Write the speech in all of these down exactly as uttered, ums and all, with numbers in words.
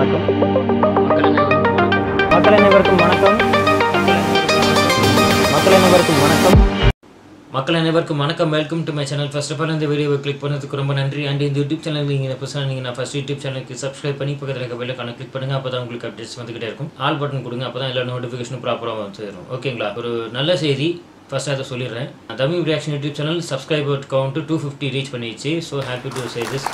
மக்கள் அனைவருக்கும் வணக்கம். Welcome to my channel. First of all இந்த வீடியோவை கிளிக் பண்ணதுக்கு ரொம்ப நன்றி. அண்ட் இந்த யூடியூப் சேனலுக்கு நீங்கள் பசங்க நீங்கள் நான் ஃபர்ஸ்ட் யூடியூப் சேனலுக்கு சப்ஸ்கிரைப் பண்ணி பக்கத்தில் இருக்க பெல் ஐகானை கிளிக் பண்ணுங்கள். அப்போ தான் உங்களுக்கு அப்டேட்ஸ் வந்துகிட்டே இருக்கும். ஆல் பட்டன் கொடுங்க, அப்போ தான் எல்லா நோட்டிஃபிகேஷனும் ப்ராப்பராக வந்துடும். ஓகேங்களா? ஒரு நல்ல செய்தி ஃபர்ஸ்ட் அதை சொல்லிடுறேன். Tamil reaction YouTube channel subscriber count two fifty reach பண்ணிடுச்சு. So happy to say this.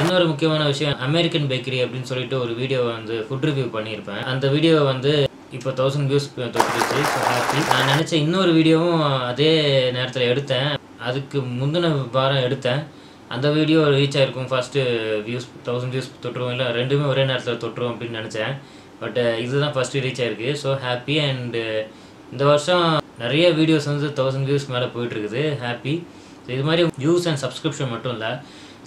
இன்னொரு முக்கியமான விஷயம், அமெரிக்கன் பேக்கரி அப்படின்னு சொல்லிட்டு ஒரு வீடியோ வந்து ஃபுட் ரிவ்யூ பண்ணியிருப்பேன். அந்த வீடியோவை வந்து இப்போ தௌசண்ட் வியூஸ் தொட்டுருச்சு. So happy. நான் நினச்ச இன்னொரு வீடியோவும் அதே நேரத்தில் எடுத்தேன், அதுக்கு முந்தின வாரம் எடுத்தேன். அந்த வீடியோ ரீச் ஆகிருக்கும், ஃபஸ்ட்டு வியூஸ் தௌசண்ட் வியூஸ் தொட்டுருவோம், இல்லை ரெண்டுமே ஒரே நேரத்தில் தொட்டுருவோம் அப்படின்னு நினச்சேன். பட் இதுதான் ஃபஸ்ட்டு ரீச் ஆகிருக்கு. So happy. அண்டு இந்த வருஷம் நிறைய வீடியோஸ் வந்து தௌசண்ட் வியூஸ் மேலே போயிட்டுருக்குது. ஹாப்பி. ஸோ இது மாதிரி வியூஸ் அண்ட் சப்ஸ்கிரிப்ஷன் மட்டும் இல்லை,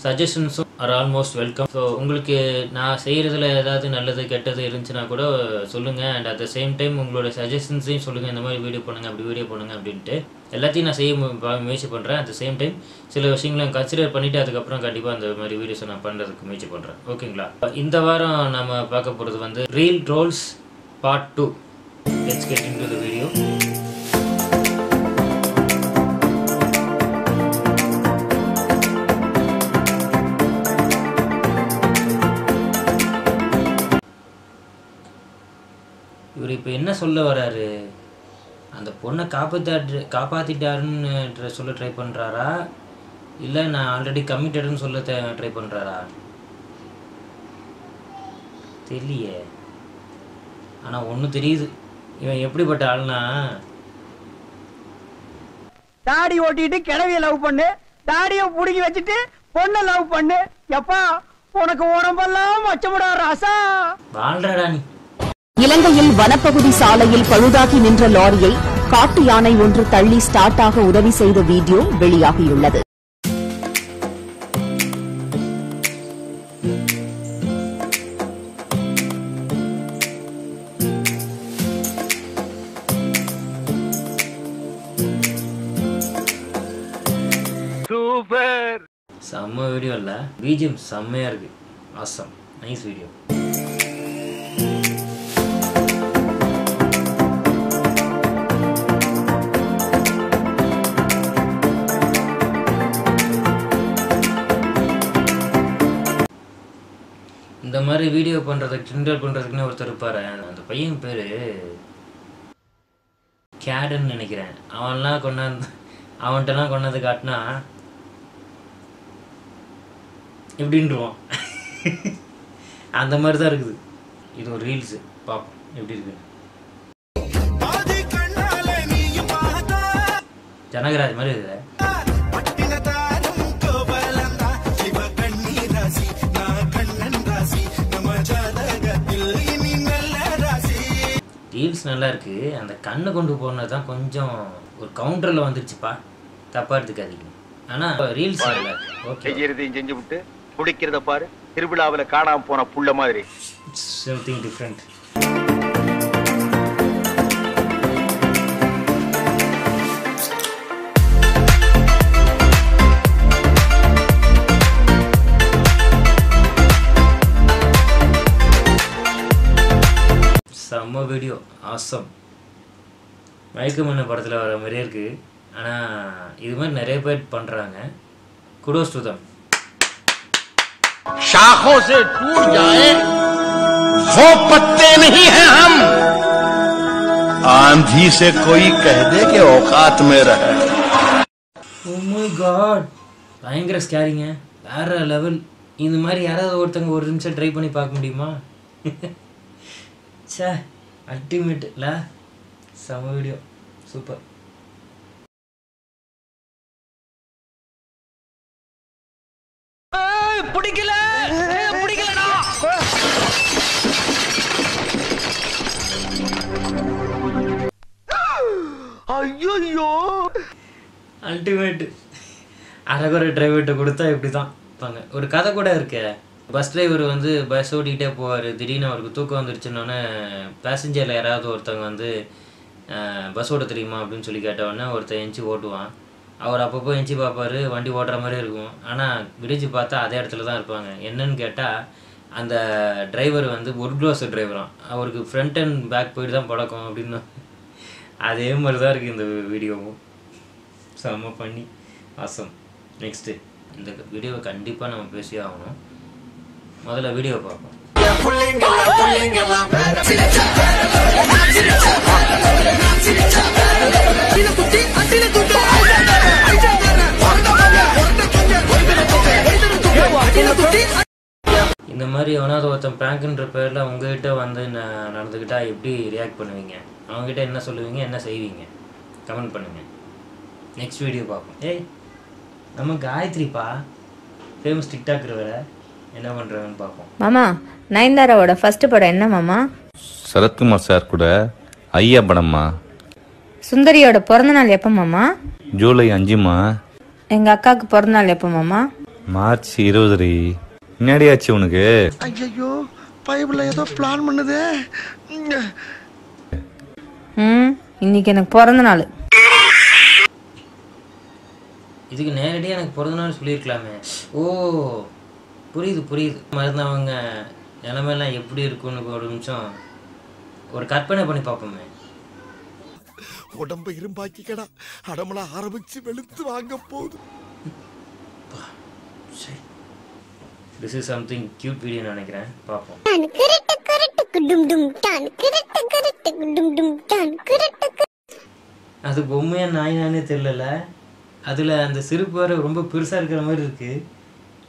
சஜஷன்ஸும் ஆர் ஆல்மோஸ்ட் வெல்கம். ஸோ உங்களுக்கு நான் செய்கிறதுல ஏதாவது நல்லது கெட்டது இருந்துச்சுன்னா கூட சொல்லுங்கள். And at the same time உங்களோட சஜஷன்ஸையும் சொல்லுங்கள். இந்த மாதிரி வீடியோ பண்ணுங்கள், அப்படி வீடியோ பண்ணுங்கள் அப்படின்ட்டு எல்லாத்தையும் நான் செய்ய முயற்சி பண்ணுறேன். அட் த சேம் டைம் சில விஷயங்களை கன்சிடர் பண்ணிவிட்டு அதுக்கப்புறம் கண்டிப்பாக அந்த மாதிரி வீடியோஸை நான் பண்ணுறதுக்கு முயற்சி பண்ணுறேன். ஓகேங்களா? இந்த வாரம் நம்ம பார்க்க போகிறது வந்து reel trolls part two. Let's get into the video. இவர் இப்போ என்ன சொல்ல வராரு? அந்த பொண்ணை காப்பாற்ற காப்பாற்றிட்டாருன்னு சொல்ல ட்ரை பண்ணுறாரா, இல்லை நான் ஆல்ரெடி கமிட்டடுன்னு சொல்ல ட்ரை பண்ணுறாரா? தெரியலையே. ஆனால் ஒன்று தெரியுது, இவன் எப்படிப்பட்ட ஆளுனா தாடி ஓட்டிட்டு கிழவியை லவ் பண்ணு, தாடியை பிடிக்கி வச்சுட்டு பொண்ணை லவ் பண்ணு, எப்பா உனக்கு உடம்பெல்லாம் வச்சமுடா ராசா வாழ்றடா நீ. இலங்கையில் வனப்பகுதி சாலையில் பழுதாகி நின்ற லாரியை காட்டு யானை ஒன்று தள்ளி ஸ்டார்ட் ஆக உதவி செய்த வீடியோ வெளியாகியுள்ளது. சூப்பர். செம்ம வீடியோ இல்ல? பிஜிஎம் செம்மையா இருக்கு. ஆசம். Nice video. இந்த மாதிரி வீடியோ பண்ணுறதுக்கு டிண்டல் பண்ணுறதுக்குன்னு ஒருத்தர் இருப்பார். அந்த பையன் பேர் கேடுன்னு நினைக்கிறேன். அவன்லாம் கொண்டாந்து அவன்கிட்டலாம் கொண்டாந்து காட்டினா எப்படின்டுவான். அந்த மாதிரி தான் இருக்குது. இது ஒரு ரீல்ஸு, பார்ப்போம் எப்படி இருக்கு. ஜனகராஜ் மாதிரி இருக்குது. ரீல்ஸ் நல்லா இருக்கு. அந்த கண்ணை கொண்டு போனது தான் கொஞ்சம் ஒரு கவுண்டரில் வந்துருச்சுப்பா, தப்பா எடுத்துக்காதீங்க. ஆனால் ரீல்ஸ் நல்லா இருக்கு. ஓகே, செய்யறதையும் செஞ்சு விட்டு குடிக்கிறத பாரு, திருவிழாவில் காணாமல் போன புள்ள மாதிரி. Something different. செம்ம வீடியோ. ஆசம். மயக்கமன்ன படத்தில் வர மாதிரியே இருக்குது. ஆனால் இது மாதிரி நிறைய பேர் பண்ணுறாங்க. Kudos to them. शाखों से टूट जाए वो पत्ते नहीं हैं हम, आंधी से कोई कह दे के औकात में रहे. Oh my God, பயங்கர ஸ்கேரிங்க, வேற லெவல். இந்த மாதிரி யாராவது ஒருத்தங்க ஒரு நிமிஷம் ட்ரை பண்ணி பார்க்க முடியுமா? சே அல்டிமேட் இல்ல? செம வீடியோ, சூப்பர். ஏய் புடிக்கல, ஏய் புடிக்கலடா. ஐயோ அல்டிமேட். அரகர டிரைவர்ட்ட கொடுத்தா இப்படி தான் பாங்க. ஒரு கதை கூட இருக்கே. பஸ் டிரைவர் வந்து பஸ் ஓட்டிகிட்டே போவார். திடீர்னு அவருக்கு தூக்கம் வந்துருச்சுன்னொன்னே பேசஞ்சரில் யாராவது ஒருத்தவங்க வந்து பஸ் ஓட்ட தெரியுமா அப்படின்னு சொல்லி கேட்டவுடனே ஒருத்தர் எஞ்சி ஓட்டுவான். அவர் அப்பப்போ எஞ்சி பார்ப்பார், வண்டி ஓட்டுற மாதிரி இருக்கும். ஆனால் விடிச்சு பார்த்தா அதே இடத்துல தான் இருப்பாங்க. என்னன்னு கேட்டால் அந்த டிரைவர் வந்து ஒரு க்ளோஸ் டிரைவரா அவருக்கு ஃப்ரண்ட் அண்ட் பேக் போய் தான் படக்கும் அப்படினா அதே மாதிரி தான் இருக்கு இந்த வீடியோவும் சம பண்ணி awesome next இந்த வீடியோவை கண்டிப்பா நாம பேசி ஆகணும் முதல்ல வீடியோ பார்ப்போம் புள்ளங்கலாம் புள்ளங்கலாம் சில சில குட்டி அட்டில குட்டி ஐட்டன வரத வரத குட்டி ஒருதல குட்டி ஒருதல குட்டி அட்டில குட்டி இந்த மாதிரி அவனாத ஒருத்தன் பிராங்க்ன்ற பேர்ல உங்ககிட்ட வந்து நடந்துக்கிட்டா எப்படி ரியாக்ட் பண்ணுவீங்க அவங்க கிட்ட என்ன சொல்லுவீங்க என்ன செய்வீங்க கமெண்ட் பண்ணுங்க நெக்ஸ்ட் வீடியோ பாப்போம் ஏய் நம்ம காயத்ரி பா ஃபேமஸ் டிக்டாக்கர் வேற என்ன பண்றவன்னு பாப்போம் மாமா நயன்தாராவோட ஃபர்ஸ்ட் படம் என்ன மாமா சரத்குமார் சார் கூட ஐயா படம்மா சுந்தரியோட பிறந்தநாள் எப்ப மாமா ஜூலை ஐந்து மா எங்க அக்காக்கு பிறந்தநாள் எப்ப மாமா மார்ச் இருபது என்னடியாச்சு உனக்கு ஐயோ பைபிள்ல ஏதோ பிளான் பண்ணுதே ம் இன்னைக்கு எனக்கு பிறந்த நாள் இதுக்கு நேரடியா எனக்கு பிறந்த நாள் சொல்லிருக்கலாமே ஓ புரியுது புரியுது மறந்தவங்க நிலைமையெல்லாம் எப்படி இருக்குன்னு ஒரு நிமிஷம் ஒரு கற்பனை பண்ணி பார்ப்போமே உடம்பு இரும்பாக்கி கடா அடமளா ஆரம்பிச்சு வெளுத்து வாங்க போகுது சரி This is something cute video நினைக்கிறேன் பாப்போம் நான் கரெக்ட் கரெக்ட் குடும் டும் டான் கரெக்ட் கரெக்ட் குடும் டும் டான் கரெக்ட் அது பொம்மையா நாய் நானே தெரியல அதுல அந்த சிரிப்பு வேற ரொம்ப பெருசா இருக்கிற மாதிரி இருக்கு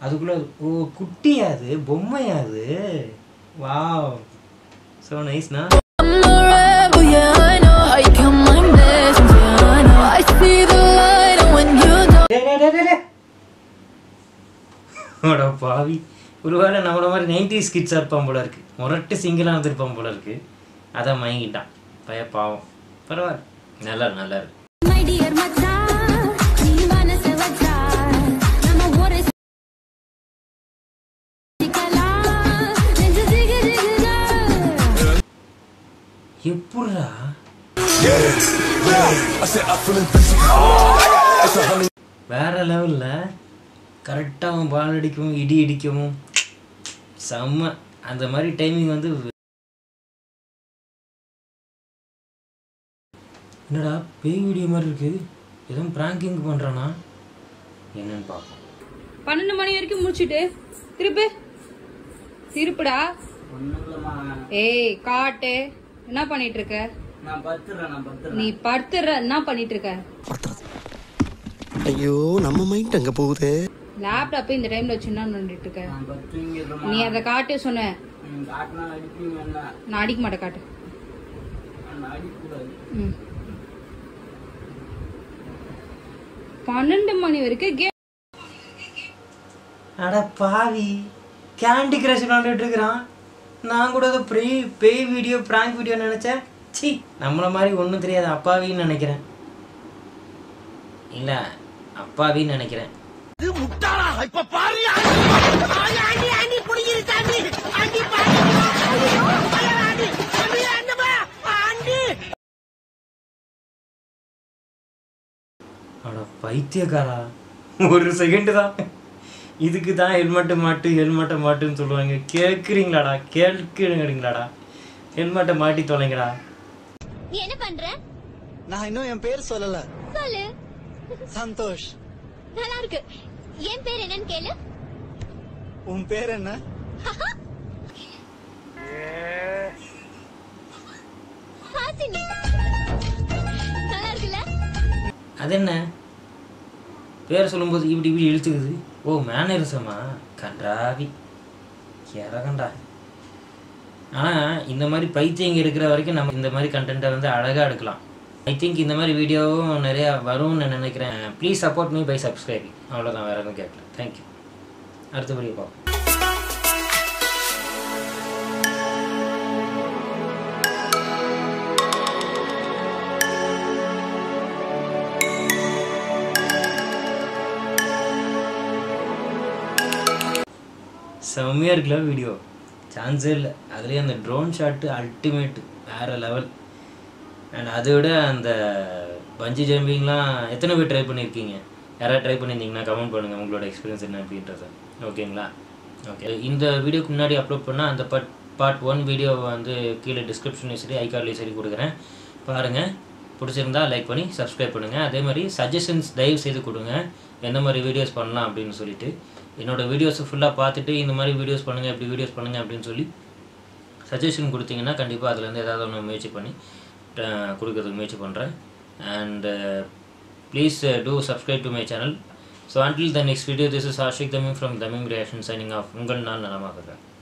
அதுக்குள்ள ஓ குட்டியா அது பொம்மையா அது wow so nice na I see the light when you know அட பாவி ஒருவேளை நம்மள மாதிரி நைன்டிஸ் கிட்ஸ் இருப்பான் போல இருக்கு மொரட்டு சிங்கிளா வந்திருப்பான் போல இருக்கு அத மயங்கிட்டான் பய பாவம் பரவாயில்லை நல்லா நல்லா இருக்கு மை டியர் மச்சா நீ மனசு வச்சா நம்ம ஒரே சிக்கலா நெஞ்சு ஜிகிரிகா எப்பறா வேற லெவல்ல கரெக்ட்டா அவன் பால் அடிக்கும் இடி இடிக்கும் செம்ம அந்த மாதிரி டைமிங் வந்து என்னடா பேய் வீடியோ மாதிரி இருக்கு ஏதோ பிராங்கிங் பண்றானா என்னன்னு பாப்போம் பன்னிரண்டு மணி வரைக்கும் முடிச்சிட்டு திருப்பு திருப்புடா ஏய் காட்டு என்ன பண்ணிட்டு இருக்க நான் படுத்துறேன் நான் படுத்துறேன் நீ படுத்துற என்ன பண்ணிட்டு இருக்க ஐயோ நம்ம மைண்ட் அங்க போகுதே லேப்டாப் இந்த டைம்ல சின்ன நோண்டிட்டு இருக்க நீ அத காட்டு சொன்னே காட்டுனா அடிப்பீங்கனா நான் அடிக்க மாட்டே காட்டு நான் அடிக்க கூடாது பன்னிரண்டு மணி வரைக்கும் அட பாவி கேண்டி கிரஷ் நோண்டிட்டு இருக்கறான் நான் கூட ப்ரீ பே வீடியோ பிராங்க் வீடியோ நினைச்சேன் சீ நம்மள மாதிரி ஒண்ணும் தெரியாத அப்பாவின்னு நினைக்கிறேன் இல்ல அப்பாவின்னு நினைக்கிறேன் இது முட்டாளா இப்ப பாரு ஆடி ஆடி ஆடி புடிங்கிரு தாண்டி ஆடி பாரு ஆடி ஆடி என்னடா ஆண்டி அட பைத்தியக்காரா ஒரு செகண்ட் தான் இதுக்கு தான் ஹெல்மெட் மாட்டு ஹெல்மெட் மாட்டுன்னு சொல்லுவாங்க கேக்குறீங்களாடா கேக்குறீங்களாடா ஹெல்மெட் மாட்டி தொலைங்கடா நீ என்ன பண்ற நான் இன்னும் என் பேர் சொல்லல சொல்லு சந்தோஷ் நல்லா இருக்கு என் பேர் என்னன்னு கேளு உன் பேர் என்ன ஹாசினி நல்லா இருக்குல அது என்ன பேர் சொல்லும்போது இப்படி இப்படி எழுத்துக்குது ஓ மேனரிசமா கண்டாவி கேரகண்டா ஆனா இந்த மாதிரி பைத்தியங்க இருக்கிற வரைக்கும் நம்ம இந்த மாதிரி கண்டென்ட்டை வந்து அழகா எடுக்கலாம் ஐ திங்க் இந்த மாதிரி வீடியோவும் நிறையா வரும்னு நினைக்கிறேன் please support me by subscribing அவ்வளோதான் வேறு எதுவும் கேட்கல தேங்க்யூ அடுத்த வீடியோ பார்ப்போம் செம்மையாக இருக்குல்ல வீடியோ சான்ஸே இல்லை அதுலேயே அந்த ட்ரோன் ஷாட்டு அல்டிமேட் வேறு லெவல் அண்ட் அதை விட அந்த பஞ்சி ஜம்பிங்லாம் எத்தனை பேர் ட்ரை பண்ணியிருக்கீங்க யாராவது ட்ரை பண்ணியிருந்தீங்கன்னா கமெண்ட் பண்ணுங்கள் உங்களோட எக்ஸ்பீரியன்ஸ் என்ன அப்படின்றத ஓகேங்களா Okay. In the video मुन्नाडी अपलोड पन्ना अंदर पार्ट पार्ट वन वीडियो अंदर कीले description इसलिए आई कार्ड ले सरी कोड करें पारंगे पुरुष इंदा लाइक पनी सब्सक्राइब पढ़ेंगे आधे मरी suggestions दायिव से तो कोड़ेंगे यंदा मरी videos पन्ना आप दिन सोली टे इनोडे videos फुल्ला पाते टे इन मरी videos पढ़ेंगे अपनी videos पढ़ेंगे आप दिन सोली suggestion कोड़ते हैं ना कंडीपा आदल अंदर दादा उन्हें मैच पनी कोड़े करो मैच पन रहा and please do subscribe to my channel. So until the next video, this is Ashik Damim from Damim Reaction signing off. Ungal naan nalamagadha.